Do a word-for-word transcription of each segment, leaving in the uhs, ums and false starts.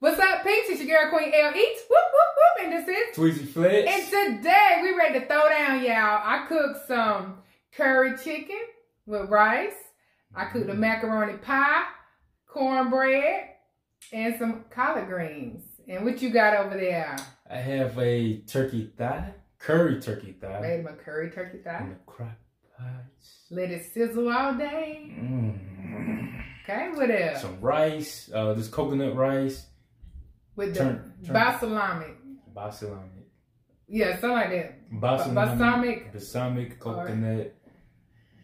What's up, peeps? It's your girl, Queen L Eats. Whoop, whoop, whoop. And this is Tweezy Flex. And today, we ready to throw down, y'all. I cooked some curry chicken with rice. I cooked mm-hmm. a macaroni pie, cornbread, and some collard greens. And what you got over there? I have a turkey thigh, curry turkey thigh. Made my curry turkey thigh. And a crock pot. Let it sizzle all day. Mm. Okay, what else? Some rice, uh, this coconut rice. With the turn, turn. balsamic. Balsamic. Yeah, something like that. Balsamic. Balsamic, balsamic coconut. Or,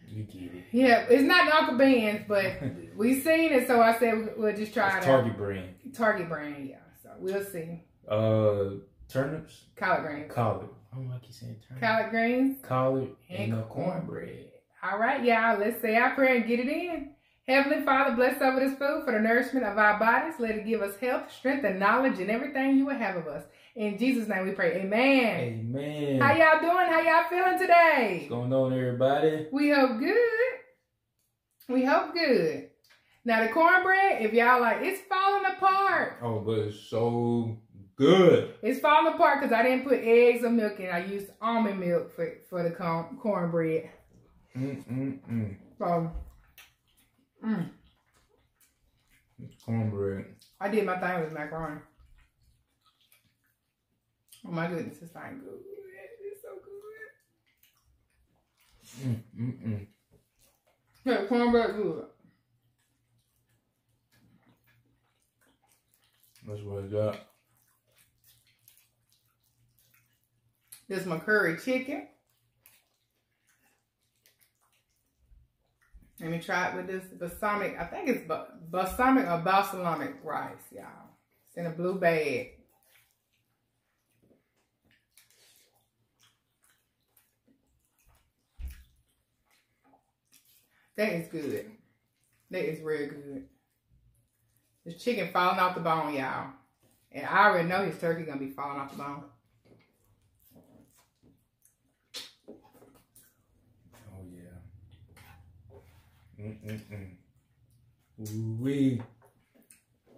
you get it. Yeah, it's not Uncle Ben's, but we seen it, so I said we'll just try it's it Target out. brand. Target brand, yeah. So we'll see. Uh, turnips? Collard greens. Collard. I don't like you saying turnips. Collard greens. Collard and, and cornbread. All right, y'all. Let's say our prayer and get it in. Heavenly Father, bless over this food for the nourishment of our bodies. Let it give us health, strength, and knowledge, and everything you will have of us. In Jesus' name we pray. Amen. Amen. How y'all doing? How y'all feeling today? What's going on, everybody? We hope good. We hope good. Now, the cornbread, if y'all like, it's falling apart. Oh, but it's so good. It's falling apart because I didn't put eggs or milk in. I used almond milk for, for the corn, cornbread. Mm-mm-mm. So... Mm. Cornbread. I did my thing with macaroni. Oh my goodness, it's like good. It's so good. Mm, mm, mm. Yeah, cornbread good. That's what I got. This is my curry chicken. Let me try it with this balsamic. I think it's balsamic or balsamic rice, y'all. It's in a blue bag. That is good. That is real good. The chicken falling off the bone, y'all. And I already know his turkey gonna be falling off the bone. Mm-mm-mm. Ooh-wee.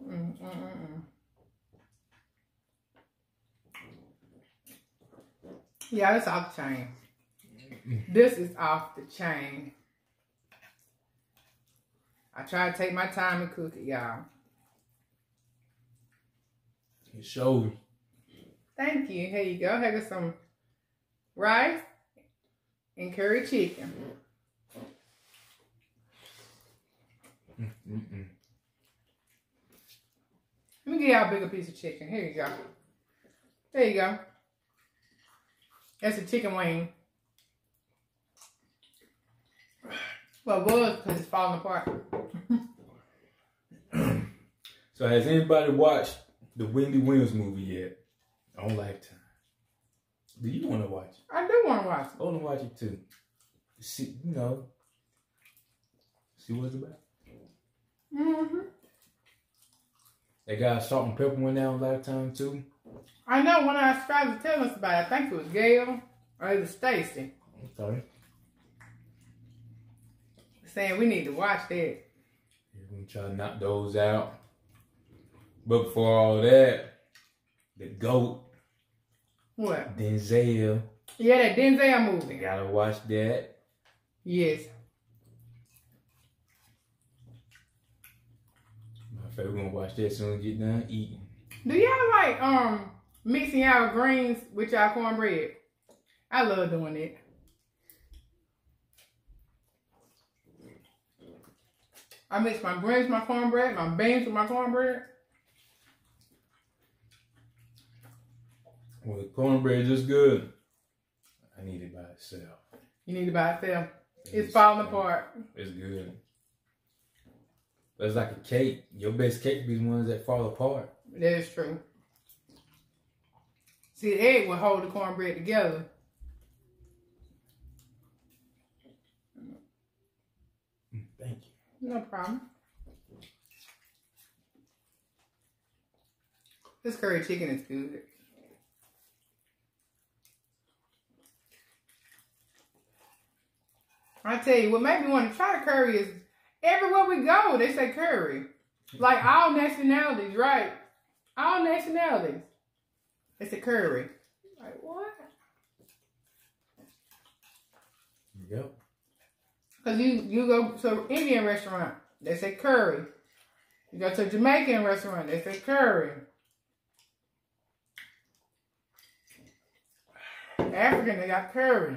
Mm-mm-mm. Yeah, it's off the chain. Mm-mm. This is off the chain. I try to take my time and cook it, y'all. It shows. Thank you. Here you go. Here goes some rice and curry chicken. Mm-mm. Let me give y'all a bigger piece of chicken. Here you go. There you go. That's a chicken wing. Well, it was because it's falling apart. So has anybody watched the Wendy Williams movie yet? On Lifetime. Do you want to watch it? I do want to watch it. I want to watch it too. See, you know, see what it's about. Mm-hmm. They got a salt and pepper one down Lifetime too. I know one of our subscribers telling us about it. I think it was Gail or it was Stacy. Okay. Saying we need to watch that. Yeah, we're gonna try to knock those out. But before all that, the GOAT. What? Denzel. Yeah, that Denzel movie. You gotta watch that. Yes. We're gonna watch that soon as we get done eating. Do y'all like um mixing y'all greens with y'all cornbread? I love doing it. I mix my greens with my cornbread, my beans with my cornbread. Well, the cornbread is good. I need it by itself. You need it by itself. It's, it's falling apart. It's good. It's like a cake. Your best cake be the ones that fall apart. That is true. See, the egg will hold the cornbread together. Thank you. No problem. This curry chicken is good. I tell you, what made me want to try the curry is everywhere we go, they say curry. Like all nationalities, right? All nationalities. It's a curry. Like what? Yep. Because you, you go to an Indian restaurant, they say curry. You go to a Jamaican restaurant, they say curry. African, they got curry.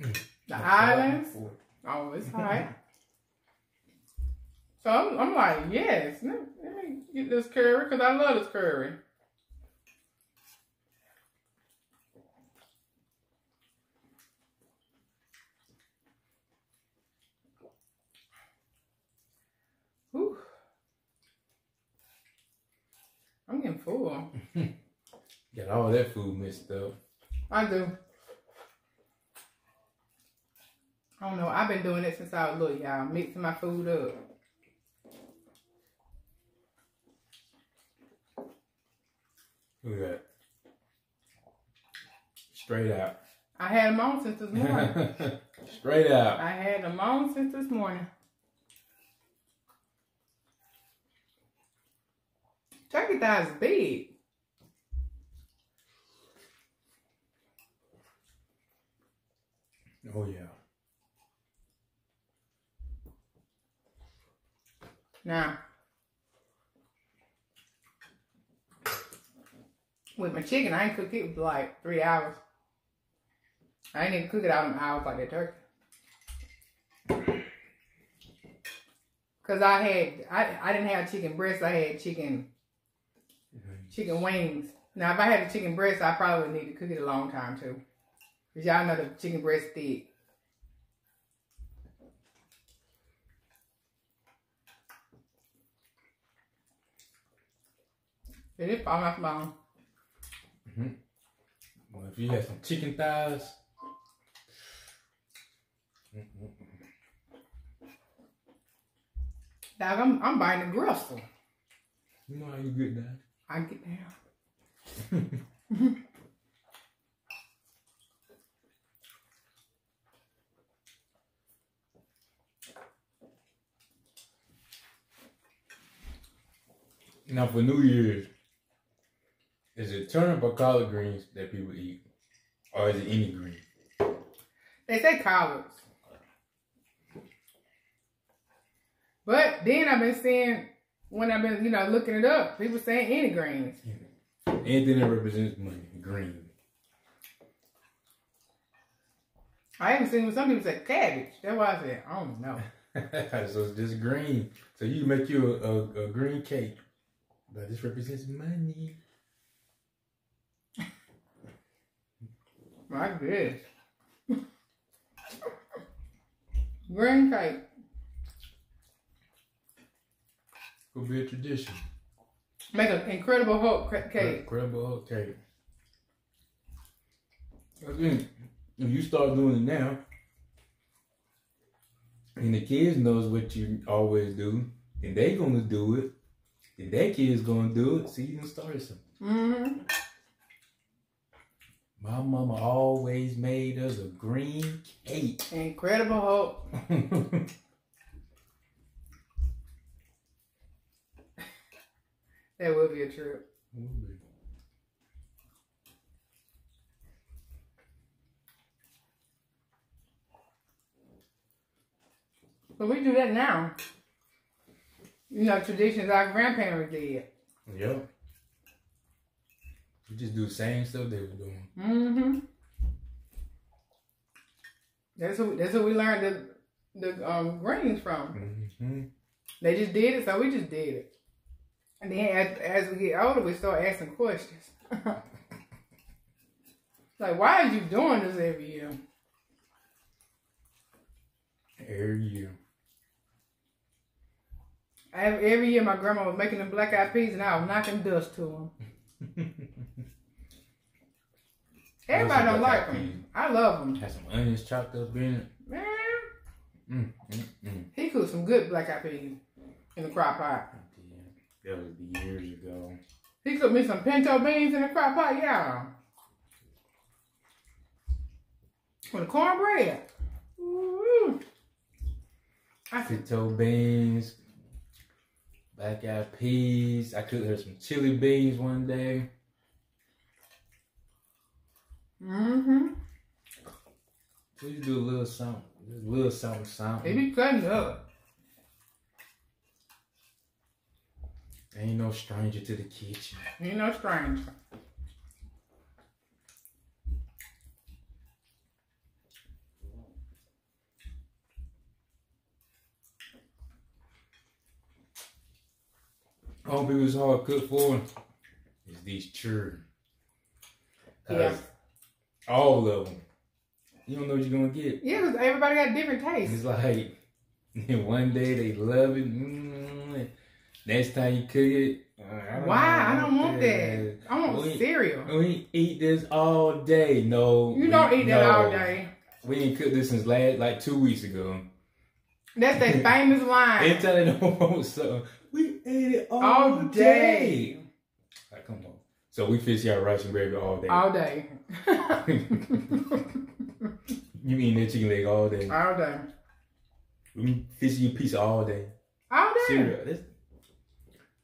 Mm, the islands. Oh, it's hot. So I'm, I'm like, yes, let me get this curry because I love this curry. Whew. I'm getting full. Got all that food mixed up. I do. I don't know. I've been doing it since I was little, y'all. Mixing my food up. Look at that. Straight out. I had them on since this morning. Straight out. I had them on since this morning. Turkey thighs is big. Oh, yeah. Now, with my chicken, I ain't cook it for like three hours. I ain't even cook it out in hours like that turkey. Cause I had, I, I didn't have chicken breasts, I had chicken, chicken wings. Now, if I had a chicken breast, I probably would need to cook it a long time too. Cause y'all know the chicken breast thick. It is all my mom. Mm-hmm. Well, if you had some chicken thighs. Mm-hmm. Dog, I'm, I'm buying the gristle. You know how you get down? I get down. Now for New Year's. Is it turnip or collard greens that people eat? Or is it any green? They say collards. But then I've been seeing, when I've been, you know, looking it up, people saying any greens. Yeah. Anything that represents money, green. I haven't seen when some people say cabbage. That's why I said, I don't know. So it's just green. So you make you a, a, a green cake. But this represents money. My goodness. Green cake. Could be a tradition. Make an Incredible Hulk cake. Incredible Hulk cake. Again, if you start doing it now, and the kids knows what you always do, and they gonna do it, and that kid's gonna do it, so you can start something. Mm-hmm. My mama always made us a green cake. Incredible Hulk. That will be a trip. Mm-hmm. But we do that now. You know, traditions our grandparents did. Yep. We just do the same stuff they were doing. Mm-hmm. That's who, that's who we learned the, the um, greens from. Mm-hmm. They just did it, so we just did it. And then as, as we get older, we start asking questions. Like, why are you doing this every year? Every year. I, every year, my grandma was making them black-eyed peas, and I was knocking dust to them. Everybody don't like them. I love them. Had some onions chopped up in it. Man. Mm, mm, mm. He cooked some good black-eyed peas in the crock pot. Yeah, that was years ago. He cooked me some pinto beans in the crock pot, y'all. With the cornbread. Ooh. I pinto beans, black eyed peas. I cooked her some chili beans one day. Mm-hmm. Please do a little something. Just a little something, something. It be cutting up. Ain't no stranger to the kitchen. Ain't no stranger. All people is hard cooked for is these children. Yeah. All of them. You don't know what you're going to get. Yeah, because everybody got different tastes. It's like, one day they love it. Mm, next time you cook it. I don't Why? I don't want that. that. I want we, cereal. We eat this all day. No. You don't we, eat that no. all day. We didn't cook this since last, like two weeks ago. That's that famous line. Every time they don't want something, we ate it all, all day. day. All right, come on. So we fish out rice and gravy all day. All day. You eating that chicken leg all day. All day. We fishing your pizza all day. All day. Cereal. That's,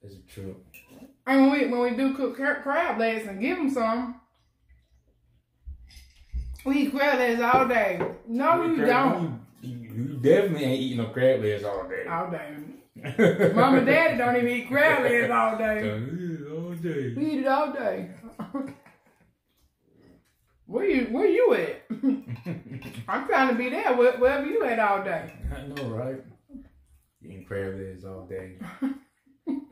that's a trip. And when we when we do cook crab legs and give them some, we eat crab legs all day. No, you don't. You, you definitely ain't eating no crab legs all day. All day. Mom and Daddy don't even eat crab legs all day. Day. We eat it all day. Where you where you at? I'm trying to be there. Where, wherever you at all day. I know, right? Eating crab legs all day. Mm-hmm.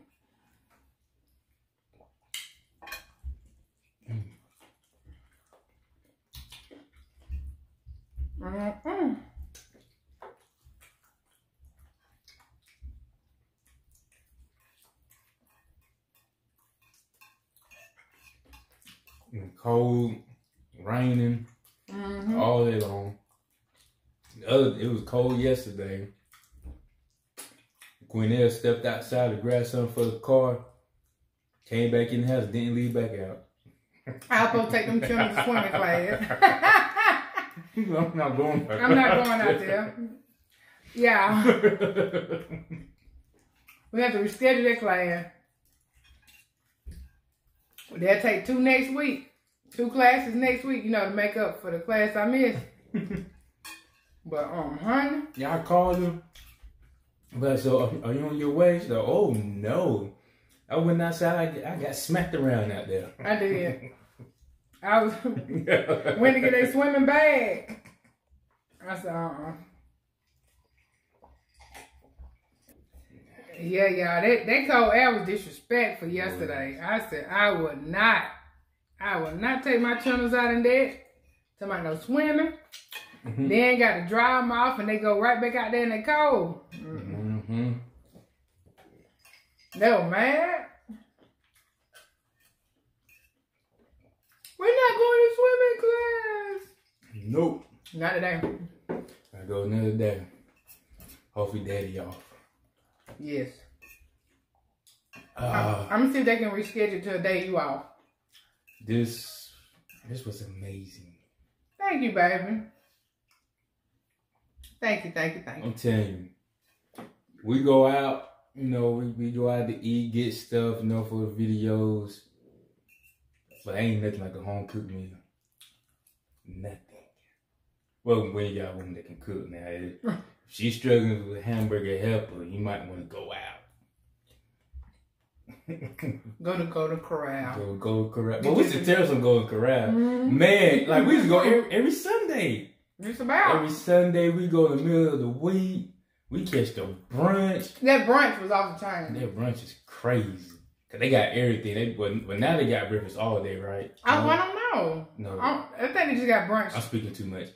Cold, raining, mm-hmm. all day long. The other, it was cold yesterday. Queen L stepped outside to grab something for the car, came back in the house, didn't leave back out. I'll supposed to take them children to swimming class. I'm not going out there. I'm not going out there. Yeah. We have to reschedule that class. They'll take two next week. Two classes next week, you know, to make up for the class I missed. But, um, honey. Yeah, I called them. But, so, are, are you on your way? She's like, oh, no. I went outside. I, I got smacked around out there. I did. I was went to get a swimming bag. I said, uh-uh. Yeah, y'all. That, that cold air was disrespectful yesterday. Boy. I said, I would not. I will not take my channels out in that. Somebody no swimming. Mm-hmm. Then got to dry them off and they go right back out there in the cold. Mm-mm. Mm-hmm. They were mad. We're not going to swimming class. Nope. Not today. I go another day. Hopefully Daddy off. Yes. Uh, I'm, I'm gonna see if they can reschedule to a day you off. This, this was amazing. Thank you, baby. Thank you, thank you, thank you. I'm telling you, we go out, you know, we, we go out to eat, get stuff, you know, for the videos. But ain't nothing like a home cooked meal. Nothing. Well, when y'all women that can cook now, if she's struggling with hamburger helper, you might want to go out. Go to Golden Corral. Go to Golden Corral. But we used to tell some Golden Corral. Mm-hmm. Man, like we used to go every, every Sunday. It's about. Every Sunday we go in the middle of the week. We catch the brunch. That brunch was off the chain. That brunch is crazy. Cause they got everything. They but, but now they got breakfast all day, right? I, um, I don't know. No. I, I think they just got brunch. I'm speaking too much.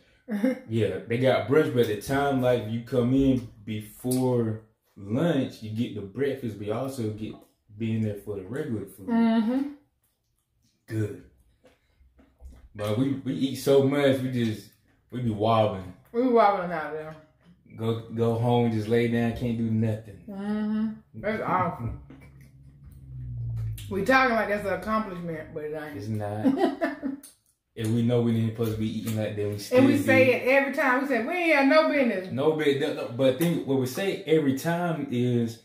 Yeah, they got brunch, but at the time like you come in before lunch, you get the breakfast, but you also get being there for the regular food. Mm-hmm. Good. But we, we eat so much, we just, we be wobbling. We be wobbling out there. Go go home, just lay down, can't do nothing. Mm-hmm. That's awful. We talking like that's an accomplishment, but it ain't. It's not. If we know we didn't supposed to be eating that, then we still And we say it every time. We say, we ain't have no business. No business. No, but think what we say every time is,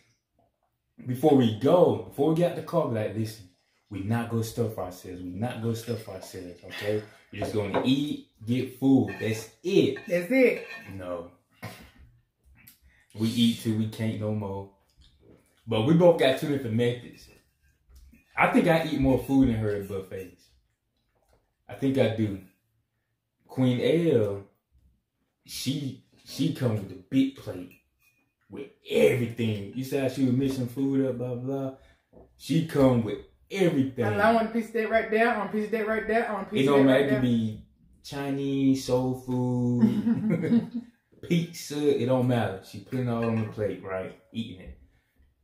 before we go, before we get out the car, like, listen, we not going to stuff ourselves. We not going to stuff ourselves, okay? We're just going to eat, get food. That's it. That's it. No. We eat till we can't no more. But we both got two different methods. I think I eat more food than her at buffets. I think I do. Queen L, she she comes with a big plate with everything. You said she was mixing food up, blah blah. She comes with everything. I want a piece of that right there. I want a piece of that right there. I want a piece of that right there. It don't matter. It be Chinese, soul food, pizza. It don't matter. She putting it all on the plate, right? Eating it.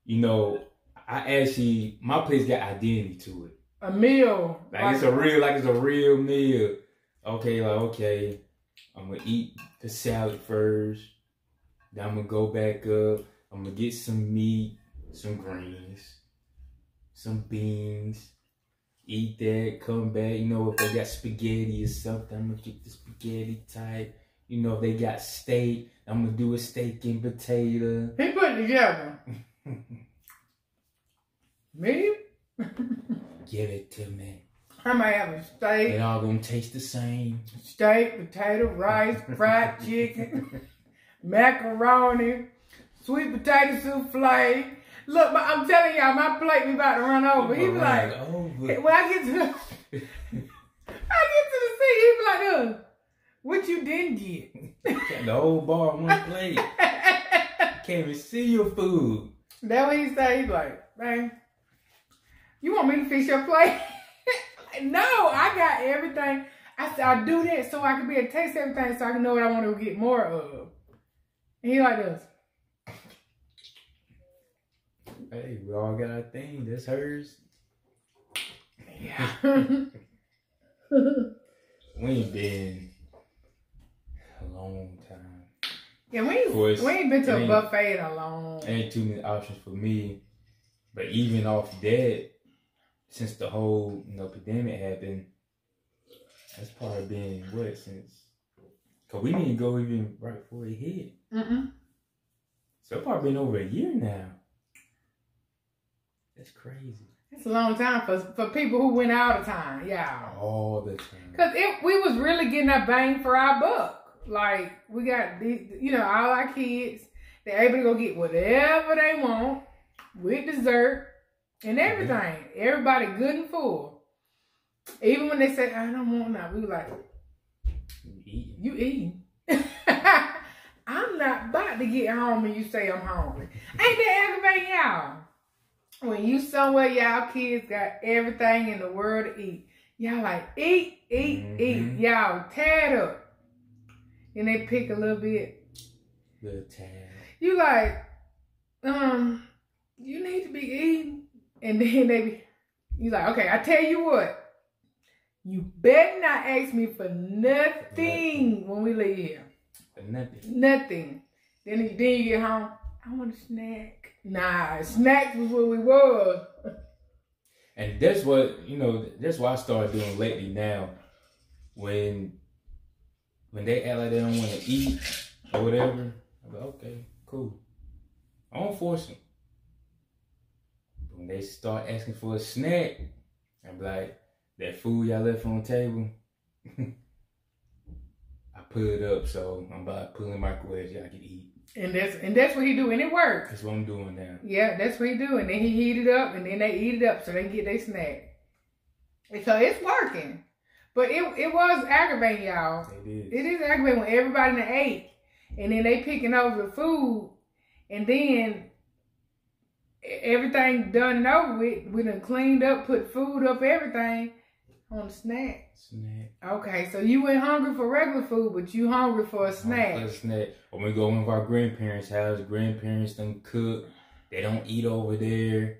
You know, I actually my place got identity to it. A meal. Like, like it's a real, like it's a real meal. Okay, like, okay, I'm gonna eat the salad first. Then I'm gonna go back up. I'm gonna get some meat, some greens, some beans. Eat that, come back. You know, if they got spaghetti or something, I'm gonna get the spaghetti type. You know, if they got steak, I'm gonna do a steak and potato. He put it together. Me? Give it to me. I might have a steak. They all gonna taste the same. Steak, potato, rice, fried chicken, macaroni, sweet potato souffle. Look, my, I'm telling y'all, my plate be about to run over. He be like, over. when I get to the, I get to the seat, he be like, uh, what you didn't get? The whole bar on one plate. Can't even see your food. That what he say. He be like, man. You want me to fix your plate? No, I got everything. I said, I do that so I can be able to taste everything so I can know what I want to get more of. And he like this. Hey, we all got our thing. That's hers. Yeah. We ain't been a long time. Yeah, we ain't, course, we ain't been to a buffet in a long time. Ain't too many options for me. But even off that, since the whole, you know, pandemic happened, that's probably been what since? Cause we didn't go even right before it hit. Mm-mm. So it's probably been over a year now. That's crazy. It's a long time for for people who went all the time, yeah. All the time. Cause it, we was really getting a bang for our buck. Like we got these, you know, all our kids, they're able to go get whatever they want with dessert. And everything, mm-hmm. Everybody good and full. Even when they say, I don't want that, we were like, you eating. I'm not about to get home and you say I'm hungry. Ain't that aggravating, y'all? When you somewhere, y'all kids got everything in the world to eat. Y'all like, eat, eat, mm-hmm. eat. Y'all tear it up. And they pick a little bit. Little tear. You like, um, you need to be eating. And then they be, you like, okay, I tell you what, you better not ask me for nothing, nothing. when we leave here. For nothing. Nothing. Then you, then you get home, I want a snack. Nah, snacks was what we was. And that's what, you know, that's what I started doing lately now. When when they act like they don't want to eat or whatever, I'm like, okay, cool. I don't force them. When they start asking for a snack, I'm like, that food y'all left on the table, I put it up, so I'm about to put in the microwave y'all can eat. And that's and that's what he do, and it works. That's what I'm doing now. Yeah, that's what he do, and then he heat it up, and then they eat it up, so they can get their snack. And so it's working, but it it was aggravating, y'all. It is. It is aggravating when everybody in the ate, and then they picking over the food, and then. Everything done and over with. We done cleaned up, put food up, everything on the snack. Snack. Okay, so you went hungry for regular food, but you hungry for a snack. A snack. When we go to our grandparents' house, grandparents don't cook. They don't eat over there.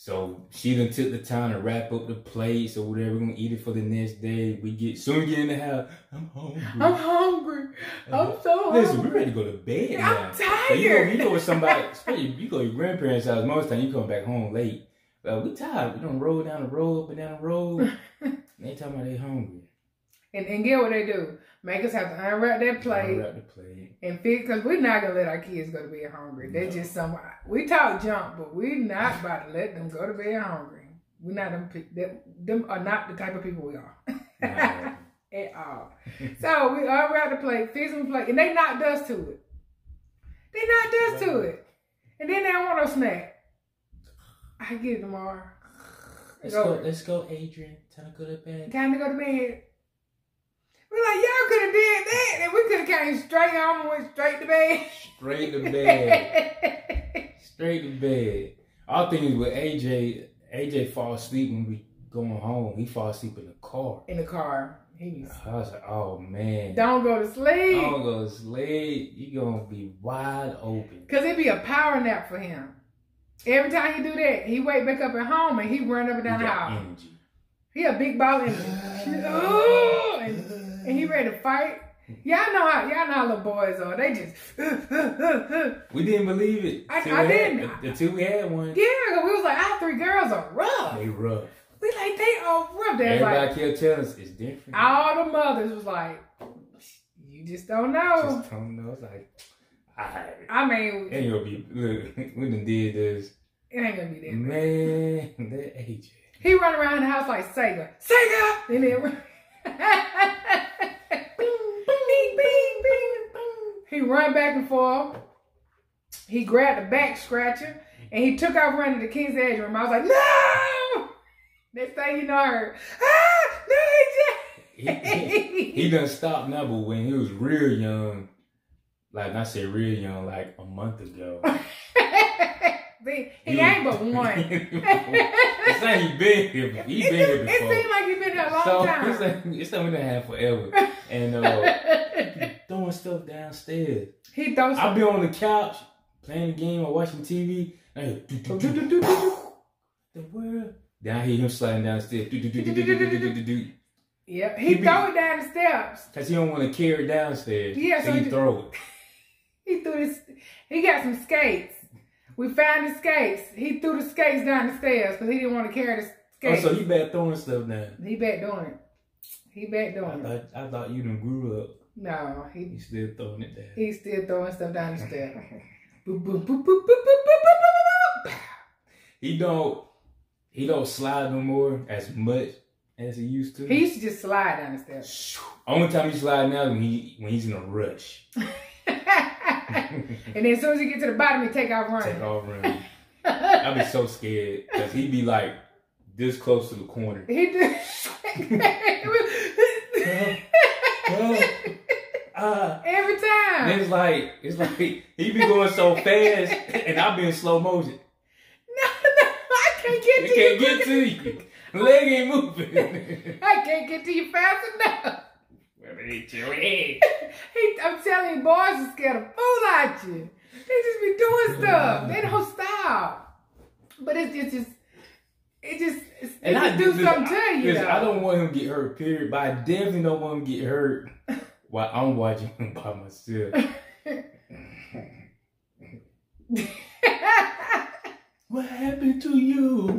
So she done took the time to wrap up the plates or whatever. We're gonna eat it for the next day. We get soon get in the house. I'm hungry. I'm hungry. I'm, I'm so hungry. Listen, we're ready to go to bed yeah, now. I'm tired. So you, go, you go with somebody, especially you go to your grandparents' house. Most of the time you come back home late. But we tired. We don't roll down the road, up and down the road. They talking about they hungry. And, and get what they do. Make us have to unwrap that plate. Unwrap the plate. And fix, because we're not going to let our kids go to bed hungry. That's no. just some, we talk junk, but we're not about to let them go to bed hungry. We're not, them, them, them are not the type of people we are. No. At all. So we unwrap the plate, fix them the plate, and they knocked us to it. They knocked us right. to it. And then they don't want a snack. I get it tomorrow. Let's go, go let's go, Adrian. Time to go to bed. Time to go to bed. We're like, y'all could have did that, and we could have came straight home and went straight to bed. Straight to bed. Straight to bed. Our thing is with A J, A J falls asleep when we going home. He falls asleep in the car. In the car. He's... I was like, oh, man. Don't go to sleep. Don't go to sleep. You're going to be wide open. Because it'd be a power nap for him. Every time he do that, he wake back up at home, and he run up and down the house. Energy. He a big ball energy. Oh, and... and he ready to fight. Y'all know how y'all know how little boys are. They just uh, uh, uh. We didn't believe it. I, I didn't. Until we had one. Yeah, we was like, our three girls are rough. They rough. We like they are rough. They Everybody like, kept telling us it's different. All the mothers was like, you just don't know. Just don't know. It's like, all right. I mean, ain't gonna be. Look, we done did this. It ain't gonna be that. Man, bad. That A J. He run around the house like Sega, Sega, and then. He run back and forth. He grabbed the back scratcher and he took off running to King's Edge Room. I was like, no! Next thing you know, I heard, ah, no, A J! He, he, he done stopped now, but when he was real young, like I said real young, like a month ago. He, he ain't but one. It's like he been here, but he been just, here before. It seems like he been here a long so, time. It's like it's something we done had forever. And uh, throwing stuff downstairs. He throws stuff. I'll be on the couch playing a game or watching T V. And the world. Down here, him sliding downstairs. Yep, he, he throw it down the steps. Because he don't want to carry it downstairs. Yeah, so he, he throw it. He threw this. He got some skates. We found the skates. He threw the skates down the stairs because he didn't want to carry the skates. Oh, so he back throwing stuff down. He back doing it. He back doing I it. Thought, I thought you done grew up. No. He, he still throwing it down. He's still throwing stuff down the stairs. Boop, boop, boop, boop, boop, boop, boop, boop, boop. He don't, he don't slide no more as much as he used to. He used to just slide down the stairs. Only time he slide now is when, he, when he's in a rush. And then as soon as you get to the bottom, you take off running. Take off running. I be so scared because he be like this close to the corner. He do. Well, well, uh, every time. And it's like it's like he, he be going so fast, and I be in slow motion. No, no, I can't get to you. Can't get to you. Leg ain't moving. I can't get to you fast enough. He, I'm telling you, boys are scared of fool at you. They just be doing stuff. They don't stop. But it's just, it's, it just, it's, and it I just do this, something I, to you. Listen, I don't want him to get hurt, period. But I definitely don't want him to get hurt while I'm watching him by myself. What happened to you?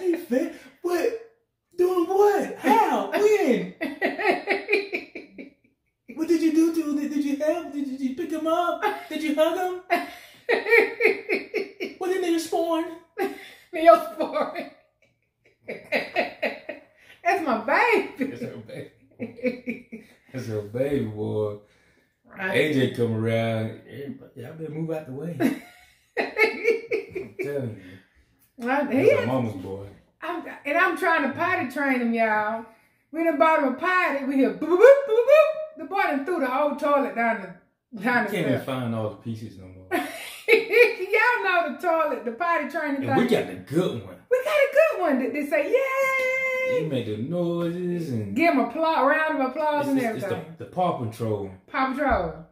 He said, what? Doing what? How? When? What did you do to him? Did you help? Did you, did you pick him up? Did you hug him? What did they spawn? They spawn. That's my baby. That's her baby. That's her baby, boy. A J come around. Everybody, I better move out the way. I'm telling you. I, he That's a mama's boy. I'm, and I'm trying to potty train him, y'all. We done bought him a potty. We hear boop, boop, boop, boop. The boy done threw the whole toilet down the down the can't even find all the pieces no more. Y'all know the toilet, the potty training thing. We got the good one. We got a good one. That they say, yay! You make the noises and... give him a round of applause and everything. It's the, the Paw Patrol. Paw Patrol.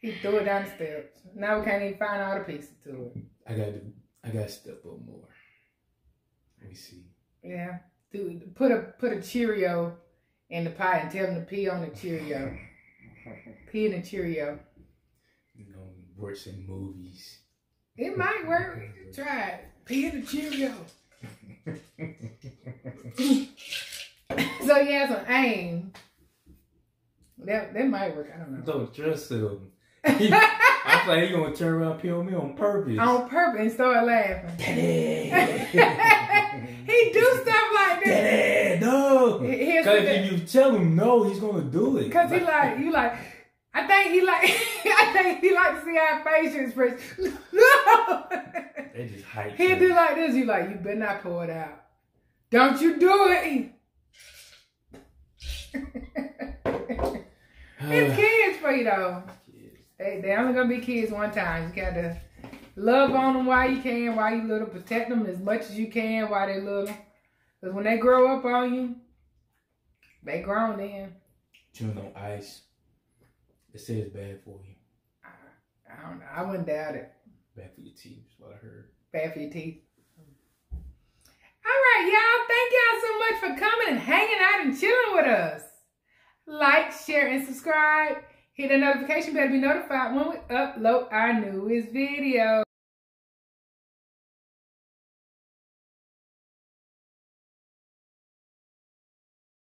He threw it down the steps. Now we can't even find all the pieces to it. I got to, I got to step up more. Let me see. Yeah, dude, put a put a Cheerio in the pie and tell him to pee on the Cheerio. Pee in the Cheerio. You know, works in movies. It might work. Try it. Pee in the Cheerio. So you have some aim. That that might work. I don't know. Don't trust him. He, I thought he gonna turn around, peel me on purpose. On purpose and start laughing. He do stuff like that. No. Because if you tell him no, he's gonna do it. Cause he like you like. I think he like. I think he like to see our facial expression. No. They just hype. He do like this. You like you better not pull it out. Don't you do it. It's kids for you though. They they only gonna be kids one time. You gotta love on them while you can, while you little, protect them as much as you can while they little. Cause when they grow up on you, they grown then. Chewing on ice, they say it's bad for you. I, I don't know. I wouldn't doubt it. Bad for your teeth, is what I heard. Bad for your teeth. All right, y'all. Thank y'all so much for coming and hanging out and chilling with us. Like, share, and subscribe. Hit the notification bell to be notified when we upload our newest video.